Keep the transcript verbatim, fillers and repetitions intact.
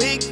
big